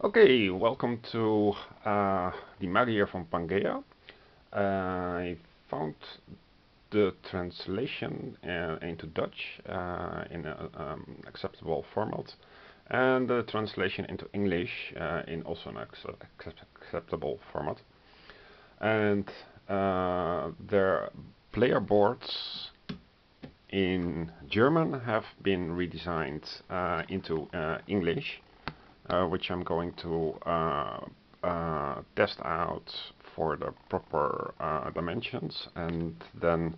Okay, welcome to Die Magier von Pangea. I found the translation into Dutch in an acceptable format, and the translation into English in also an acceptable format. And their player boards in German have been redesigned into English. Which I'm going to test out for the proper dimensions, and then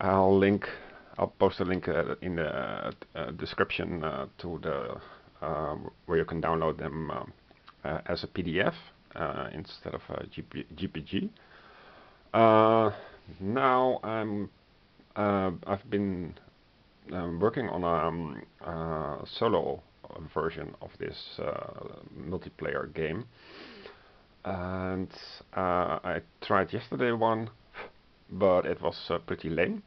I'll post a link in the description to the where you can download them as a PDF instead of a GPG. Now I've been working on a solo version of this multiplayer game, and I tried yesterday one, but it was pretty lame.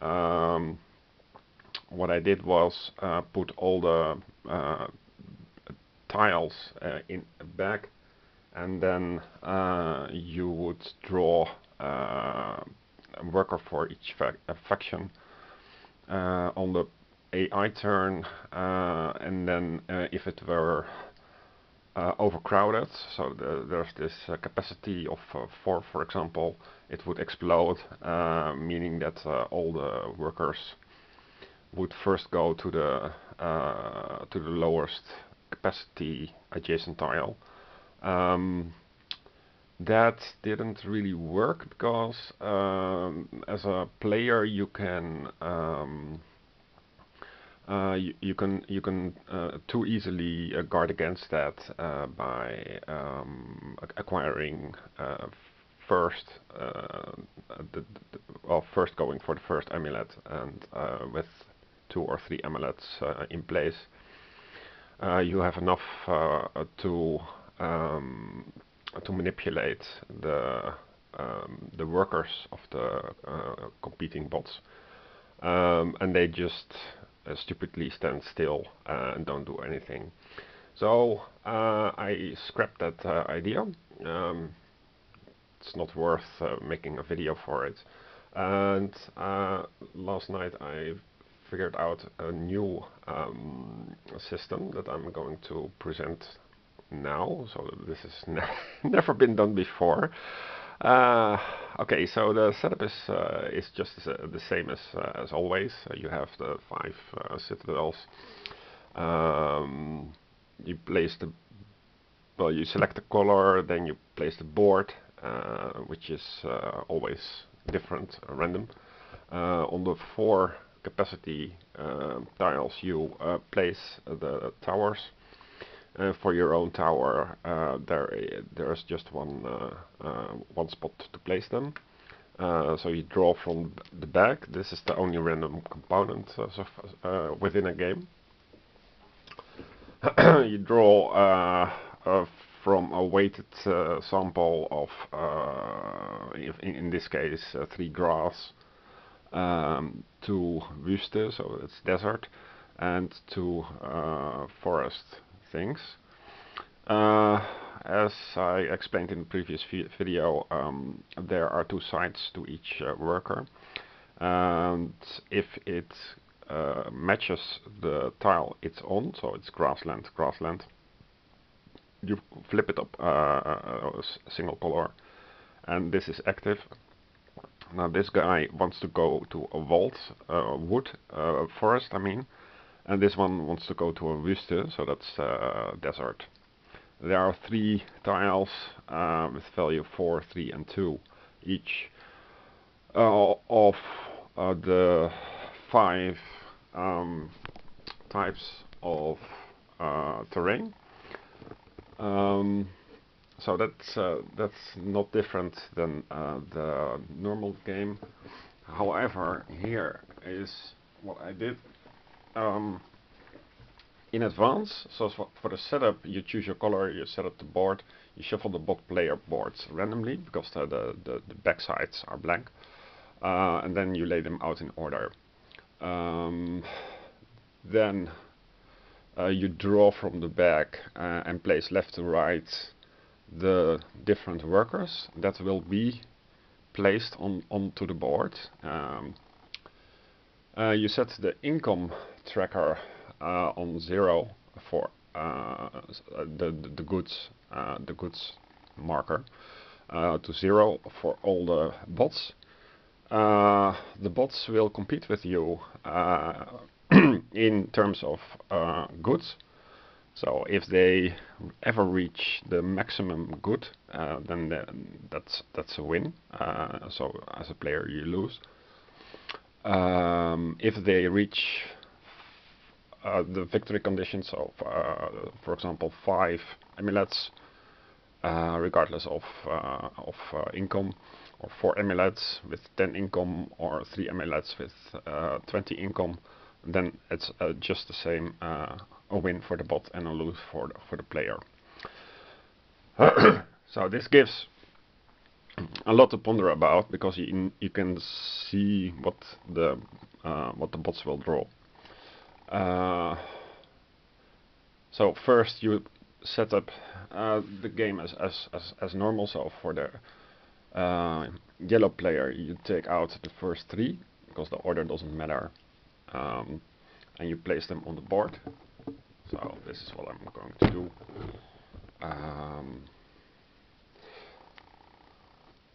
What I did was put all the tiles in back, and then you would draw a worker for each faction on the AI turn, and then if it were overcrowded, so there's this capacity of 4, for example, it would explode, meaning that all the workers would first go to the lowest capacity adjacent tile. That didn't really work because as a player you can you can too easily guard against that by acquiring first going for the first amulet, and with 2 or 3 amulets in place, you have enough to manipulate the workers of the competing bots, and they just stupidly stand still and don't do anything. So I scrapped that idea. It's not worth making a video for it. And last night I figured out a new system that I'm going to present now. So this is never been done before. Okay, so the setup is just the same as always. You have the 5 citadels. You place the you select the color, then you place the board, which is always different, random. On the 4 capacity tiles, you place the towers. For your own tower, there's just one spot to place them. So you draw from the back. This is the only random component within a game. You draw from a weighted sample of, in this case, 3 grass, to Wüste, so it's desert, and to forest things. As I explained in the previous video, there are 2 sides to each worker, and if it matches the tile it's on, so it's grassland, grassland, you flip it up a single color, and this is active. Now this guy wants to go to a vault, wood, forest I mean. And this one wants to go to a Wüste, so that's desert. There are 3 tiles with value 4, 3 and 2 each. Of the 5 types of terrain. So that's not different than the normal game. However, here is what I did. In advance, so for the setup, you choose your color, you set up the board, you shuffle the bot player boards randomly because the back sides are blank, and then you lay them out in order. Then you draw from the back and place left to right the different workers that will be placed onto the board. You set the income tracker on 0 for the goods marker to 0 for all the bots. The bots will compete with you in terms of goods. So if they ever reach the maximum good, then that's a win. So as a player, you lose. If they reach the victory conditions of, for example, 5 amulets, regardless of income, or 4 amulets with 10 income, or 3 amulets with 20 income, then it's just the same, a win for the bot and a lose for the player. So this gives a lot to ponder about, because you can see what the bots will draw. So first you set up the game as normal. So for the yellow player, you take out the first 3, because the order doesn't matter, and you place them on the board. So this is what I'm going to do.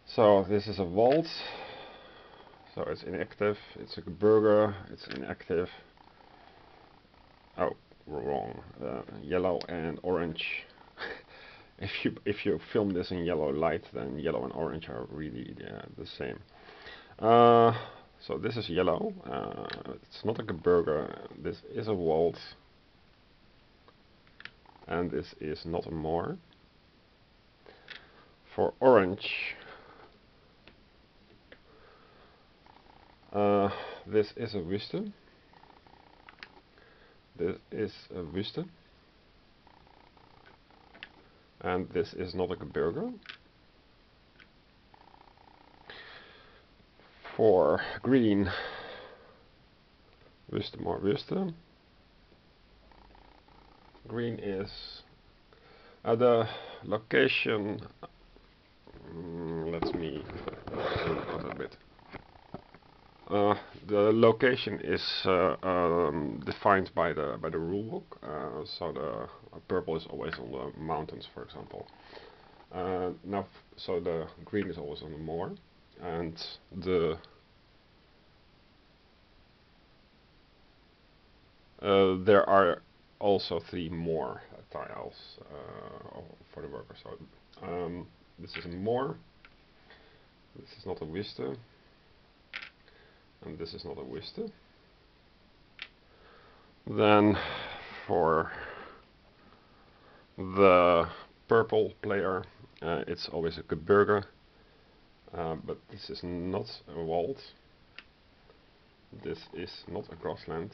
So this is a Wald, so it's inactive. It's a burger, it's inactive. Oh, wrong. Yellow and orange. If you film this in yellow light, then yellow and orange are really the same. So this is yellow. It's not like a burger. This is a Wald. And this is not a Moor. For orange, this is a Wüste. This is a Wüste. And this is not like a burger. For green, Wüste, Moor, Wüste. Green is the location. Let me zoom out a bit. The location is defined by the rulebook. So the purple is always on the mountains, for example. Now, so the green is always on the moor, and the there are also 3 more tiles for the worker. So this is a Moor, this is not a Wüste, and this is not a Wüste. Then for the purple player, it's always a Gebirge, but this is not a Wald, this is not a grassland,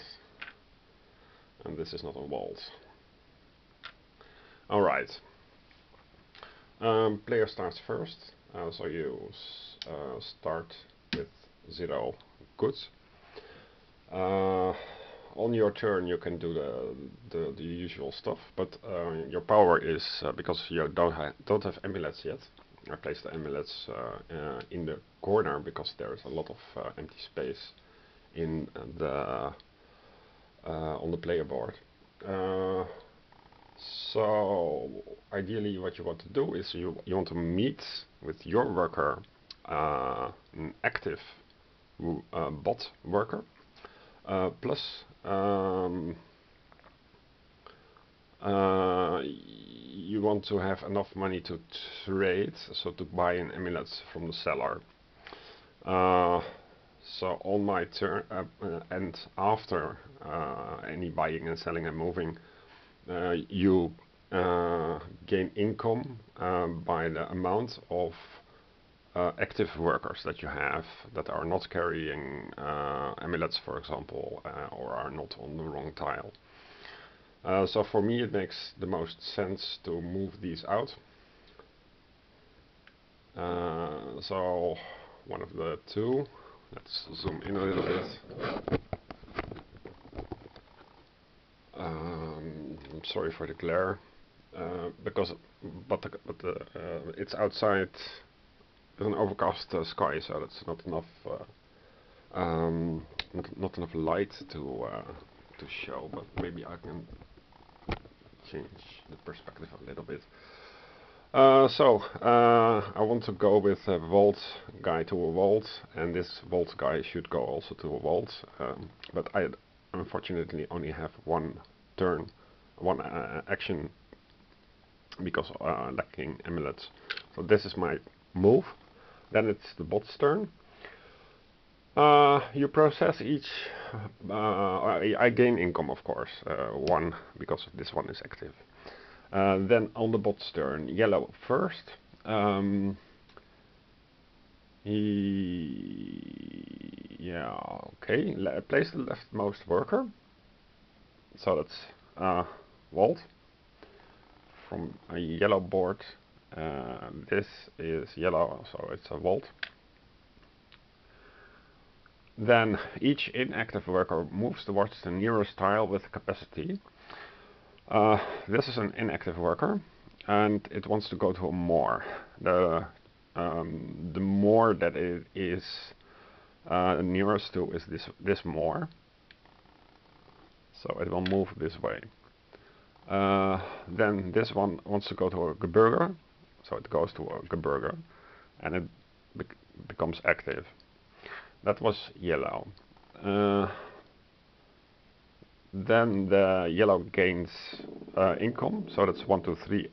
and this is not a Wald. Alright. Player starts first, so you start with 0 goods. On your turn you can do the usual stuff, but your power is, because you don't have amulets yet. I place the amulets in the corner, because there is a lot of empty space in the on the player board. So ideally what you want to do is you want to meet with your worker, an active bot worker, plus you want to have enough money to trade, so to buy an amulet from the seller. So on my turn, and after any buying and selling and moving, you gain income by the amount of active workers that you have, that are not carrying amulets, for example, or are not on the wrong tile. So for me it makes the most sense to move these out. So one of the 2. Let's zoom in a little bit. I'm sorry for the glare, but it's outside. There's an overcast sky, so that's not enough. Not enough light to show, but maybe I can change the perspective a little bit. I want to go with a Wald guy to a Wald, and this Wald guy should go also to a Wald, but I unfortunately only have one turn, one action, because lacking amulets. So this is my move. Then it's the bot's turn. You process each, I gain income, of course, one, because this one is active. Then on the bot's turn, yellow first, place the leftmost worker, so that's Wald, from a yellow board. This is yellow, so it's a Wald. Then each inactive worker moves towards the nearest tile with capacity. This is an inactive worker, and it wants to go to a moor. The moor that it is nearest to is this moor, so it will move this way. Then this one wants to go to a Gebirge, so it goes to a Gebirge, and it becomes active. That was yellow. Then the yellow gains income, so that's 1, 2, 3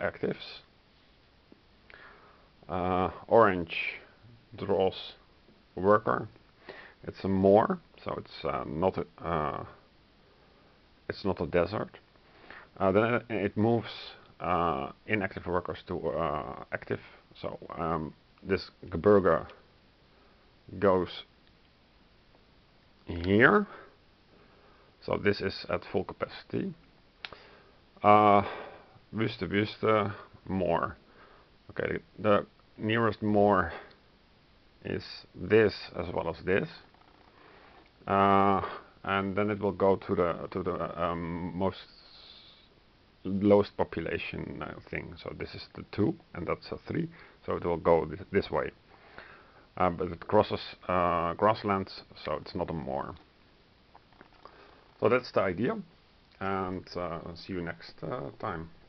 actives. Orange draws worker. It's a moor, so it's not a desert. Then it moves inactive workers to active. So this Gebirge goes here. So this is at full capacity. Wüste, Moor. Okay, the nearest Moor is this as well as this, and then it will go to the lowest population thing. So this is the 2, and that's a 3. So it will go this way, but it crosses grasslands, so it's not a Moor. So that's the idea, and see you next time.